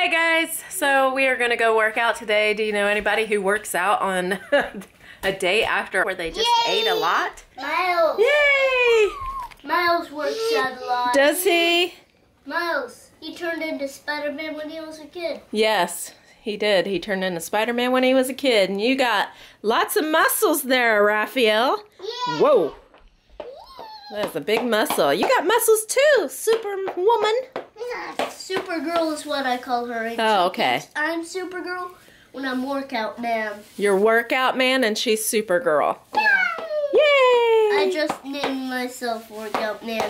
Hey guys, so we are gonna go work out today. Do you know anybody who works out on a day after where they just ate a lot? Miles. Yay! Miles works out a lot. Does he? Miles, he turned into Spider-Man when he was a kid. Yes, he did. He turned into Spider-Man when he was a kid, and you got lots of muscles there, Raphael. Yay. Whoa. That's a big muscle. You got muscles too, Superwoman. Supergirl is what I call her. Oh, okay. I'm Supergirl when I'm Workout Man. You're Workout Man and she's Supergirl. Yeah. Yay! I just named myself Workout Man.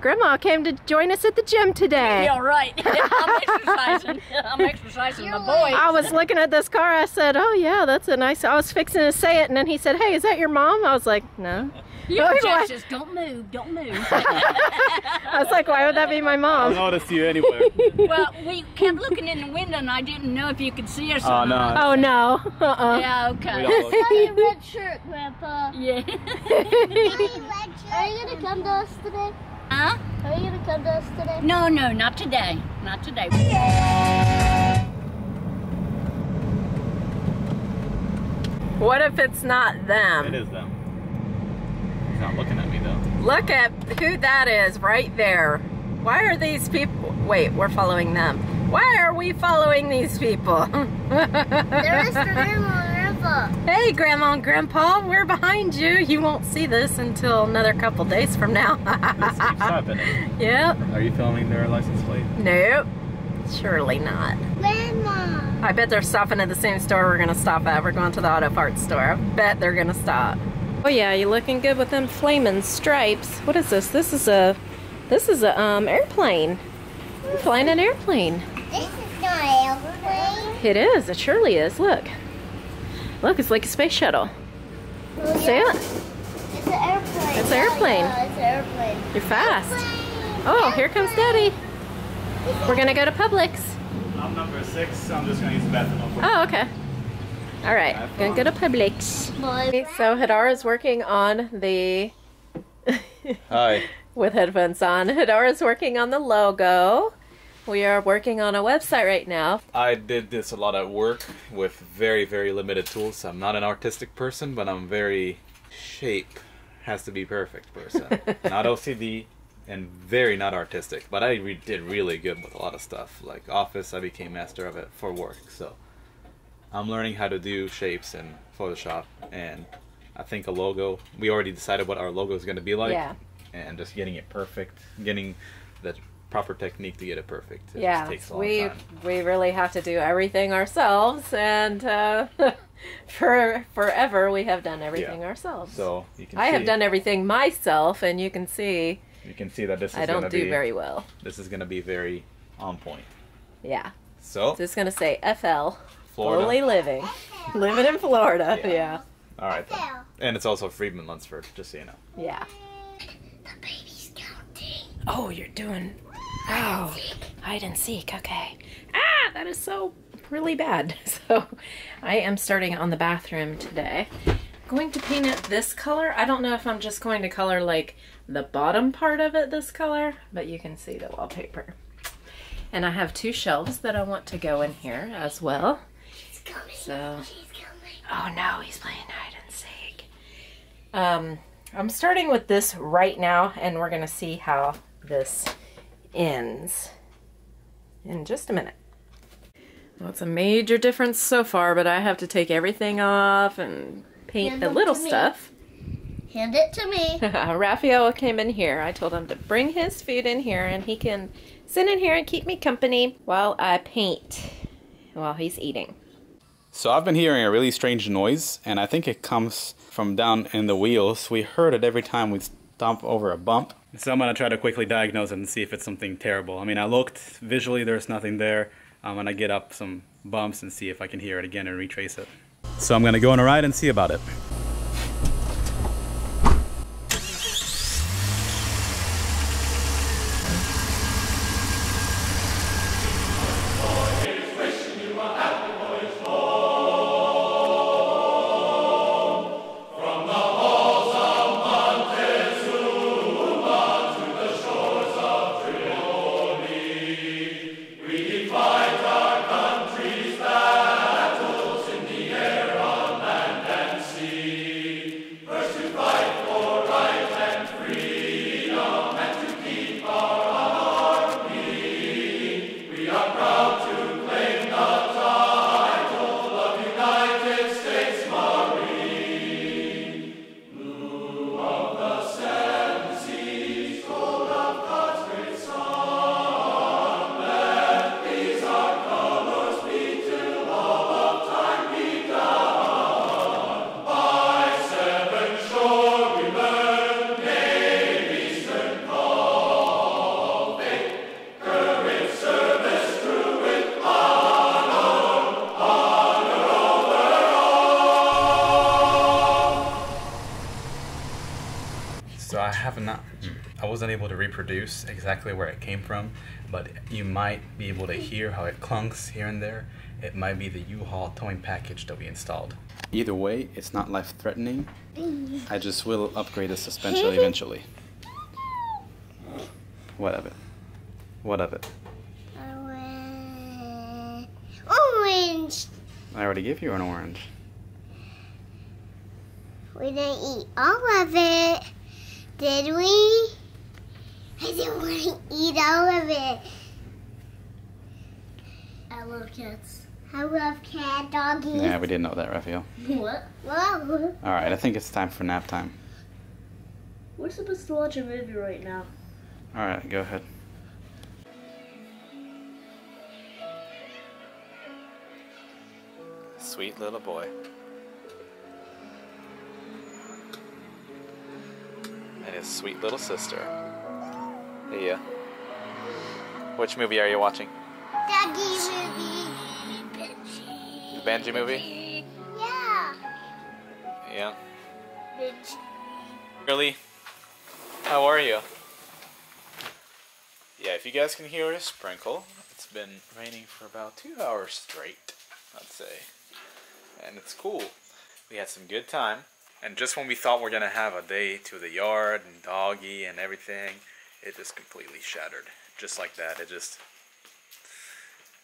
Grandma came to join us at the gym today. Yeah, right. I'm exercising. I'm exercising my boys. I was looking at this car. I said, oh, yeah, that's a nice... I was fixing to say it, and then he said, hey, is that your mom? I was like, no. You just don't move. Don't move. I was like, why would that be my mom? I noticed you anywhere. Well, we kept looking in the window, and I didn't know if you could see us. Oh, no. Oh, no. Uh-uh. Yeah, okay. I need a red shirt, Grandpa. Yeah. Are you going to come to us today? Huh? Are you gonna come to us today? No, no, not today. Not today. What if it's not them? It is them. He's not looking at me though. Look at who that is right there. Why are these people... Wait, we're following them. Why are we following these people? There's Grandma and Grandpa. Hey, Grandma and Grandpa, we're behind you. You won't see this until another couple days from now. This keeps happening. Yep. Are you filming their license plate? Nope. Surely not. Grandma. I bet they're stopping at the same store we're going to stop at. We're going to the auto parts store. I bet they're going to stop. Oh, yeah, you're looking good with them flaming stripes. What is this? This is a airplane. I'm flying an airplane. This is not an airplane. It is. It surely is. Look. Look, it's like a space shuttle. Well, see it? It's an airplane. It's an airplane. Yeah, it's an airplane. You're fast. Airplane. Oh, airplane. Here comes Daddy. We're going to go to Publix. I'm number 6, so I'm just going to use the bathroom. Oh, okay. All right. I'm going to go to Publix. Okay, so Hedara is working on the... Hi. With headphones on. Hedara is working on the logo. We are working on a website right now. I did this a lot at work with very, very limited tools. I'm not an artistic person, but I'm very shape has to be perfect person. Not OCD and very not artistic, but I did really good with a lot of stuff. Like Office, I became master of it for work. So I'm learning how to do shapes in Photoshop, and I think a logo, we already decided what our logo is going to be like. Yeah. And just getting it perfect, getting the proper technique to get it perfect. It yeah, just takes a long time. We really have to do everything ourselves, and for forever we have done everything ourselves. So you can I have done everything myself, and you can see. You can see that this is. I don't do very well. This is going to be very on point. Yeah. So it's just going to say FL. Florida. Fully living. Living in Florida. Yeah. All right. Then. And it's also Friedman Lunsford, just so you know. Yeah. The baby's counting. Oh, you're doing... Oh, hide and seek. Okay. Ah, that is so really bad. So I am starting on the bathroom today. I'm going to paint it this color. I don't know if I'm just going to color like the bottom part of it this color, but you can see the wallpaper. And I have 2 shelves that I want to go in here as well. She's coming. So... She's coming. Oh no, he's playing hide and seek. I'm starting with this right now, and we're going to see how this ends in just a minute. Well, it's a major difference so far, but I have to take everything off and paint the little stuff. Hand it to me. Raphael came in here. I told him to bring his food in here, and he can sit in here and keep me company while I paint, while he's eating. So I've been hearing a really strange noise, and I think it comes from down in the wheels. We heard it every time we stomp over a bump. So I'm going to try to quickly diagnose it and see if it's something terrible. I mean, I looked. Visually, there's nothing there. I'm going to get up some bumps and see if I can hear it again and retrace it. So I'm going to go on a ride and see about it. So I have not, I wasn't able to reproduce exactly where it came from, but you might be able to hear how it clunks here and there. It might be the U-Haul towing package that we installed. Either way, it's not life-threatening. I just will upgrade the suspension eventually. What of it? What of it? Orange! I already gave you an orange. We didn't eat all of it, did we? I didn't want to eat all of it. I love cats. I love cat doggies. Yeah, we didn't know that, Raphael. What? Whoa. All right, I think it's time for nap time. We're supposed to watch a movie right now. All right, go ahead. Sweet little boy. And his sweet little sister. Yeah. Which movie are you watching? Doggy movie. Benji. The Benji movie? Yeah. Yeah. Benji. Really? How are you? Yeah, if you guys can hear a sprinkle, it's been raining for about 2 hours straight, I'd say. And it's cool. We had some good time. And just when we thought we're gonna have a day to the yard and doggy and everything, it just completely shattered. Just like that. It just...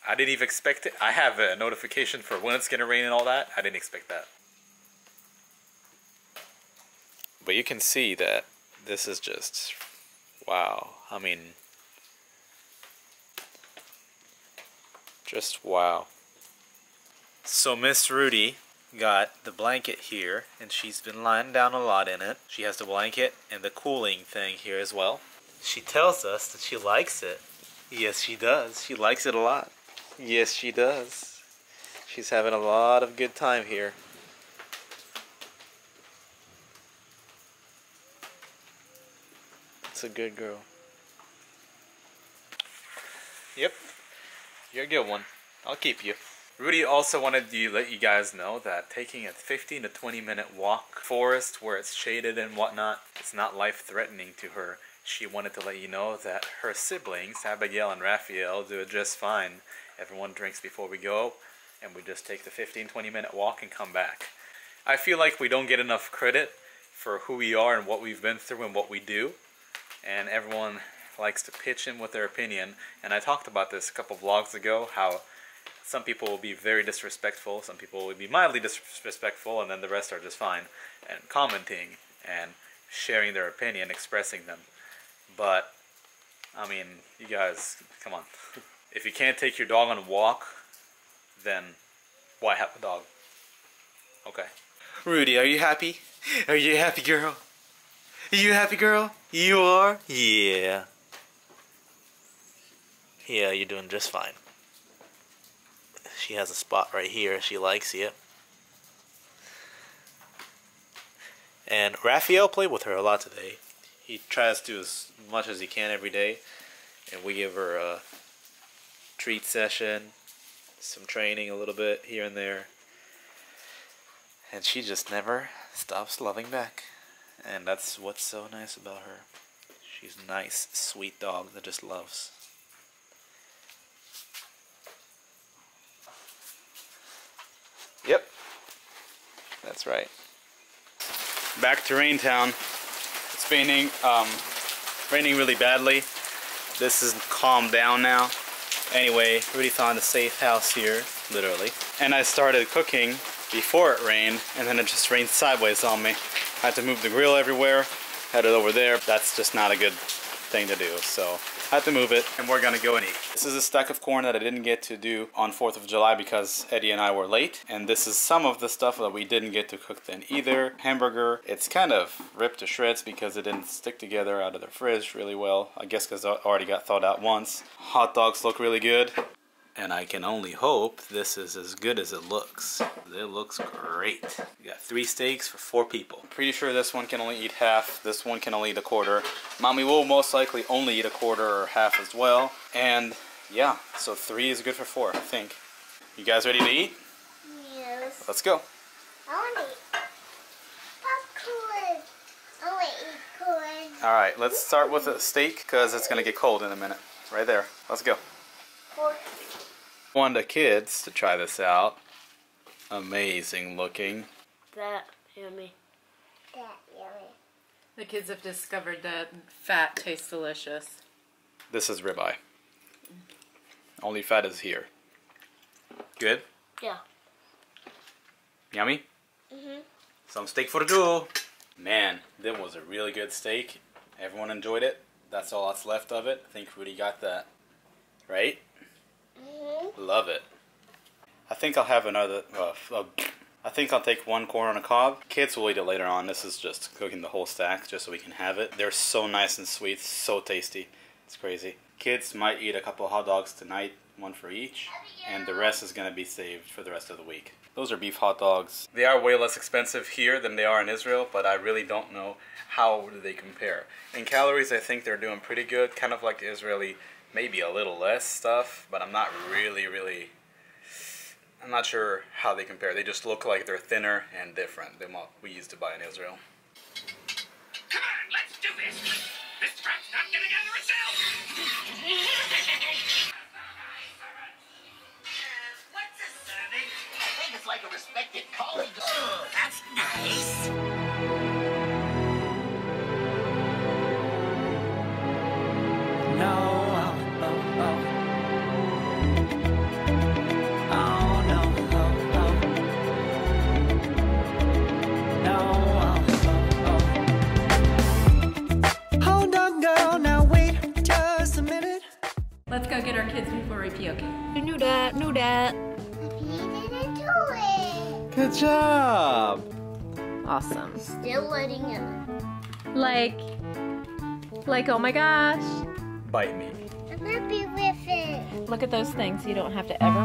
I didn't even expect it. I have a notification for when it's gonna rain and all that. I didn't expect that. But you can see that this is just... wow. I mean... just wow. So Miss Rudy got the blanket here, and she's been lying down a lot in it. She has the blanket and the cooling thing here as well. She tells us that she likes it. Yes, she does. She likes it a lot. Yes, she does. She's having a lot of good time here. It's a good girl. Yep. You're a good one. I'll keep you. Rudy also wanted to let you guys know that taking a 15 to 20 minute walk, forest where it's shaded and whatnot, it's not life-threatening to her. She wanted to let you know that her siblings, Abigail and Raphael, do it just fine. Everyone drinks before we go, and we just take the 15-20 minute walk and come back. I feel like we don't get enough credit for who we are and what we've been through and what we do, and everyone likes to pitch in with their opinion. And I talked about this a couple vlogs ago, how some people will be very disrespectful, some people will be mildly disrespectful, and then the rest are just fine, and commenting, and sharing their opinion, expressing them. But, I mean, you guys, come on. If you can't take your dog on a walk, then why have a dog? Okay. Rudy, are you happy? Are you happy, girl? Are you happy, girl? You are? Yeah. Yeah, you're doing just fine. She has a spot right here. She likes it. And Raphael played with her a lot today. He tries to do as much as he can every day. And we give her a treat session, some training a little bit here and there. And she just never stops loving back. And that's what's so nice about her. She's a nice, sweet dog that just loves. Yep, that's right. Back to Rain Town. It's raining, raining really badly. This is calmed down now. Anyway, Rudy found a safe house here, literally. And I started cooking before it rained, and then it just rained sideways on me. I had to move the grill everywhere, had it over there. That's just not a good thing to do, so I had to move it, and we're gonna go and eat. This is a stack of corn that I didn't get to do on 4th of July because Eddie and I were late, and this is some of the stuff that we didn't get to cook then either. Hamburger, it's kind of ripped to shreds because it didn't stick together out of the fridge really well, I guess because it already got thawed out once. Hot dogs look really good, and I can only hope this is as good as it looks. It looks great. We got 3 steaks for 4 people. Pretty sure this one can only eat half. This one can only eat a quarter. Mommy will most likely only eat a quarter or half as well. And yeah, so 3 is good for 4, I think. You guys ready to eat? Yes. Let's go. I want to eat popcorn. I want to eat corn. All right, let's start with a steak because it's going to get cold in a minute. Right there. Let's go. I want the kids to try this out. Amazing looking. That yummy. That yummy. The kids have discovered that fat tastes delicious. This is ribeye. Only fat is here. Good? Yeah. Yummy? Mm-hmm. Some steak for the girl. Man, that was a really good steak. Everyone enjoyed it. That's all that's left of it. I think Rudy got that. Right? Mm-hmm. Love it. I think I'll have another... I think I'll take one corn on a cob. Kids will eat it later on. This is just cooking the whole stack just so we can have it. They're so nice and sweet. So tasty. It's crazy. Kids might eat a couple of hot dogs tonight. One for each, and the rest is going to be saved for the rest of the week. Those are beef hot dogs. They are way less expensive here than they are in Israel, but I really don't know how do they compare. In calories, I think they're doing pretty good, kind of like the Israeli, maybe a little less stuff, but I'm not really, I'm not sure how they compare. They just look like they're thinner and different than what we used to buy in Israel. Come on, let's do this! This truck's not going to gather itself! Like a respected colleague. Oh, that's nice. No, oh, oh, oh. Oh, no, oh, oh. No, oh, oh, oh. Hold on, girl, now wait just a minute. Let's go get our kids before we puke. You knew that, knew that. Good job! Awesome. Still letting it. Like, oh my gosh. Bite me. I'm happy with it. Look at those things you don't have to ever wear.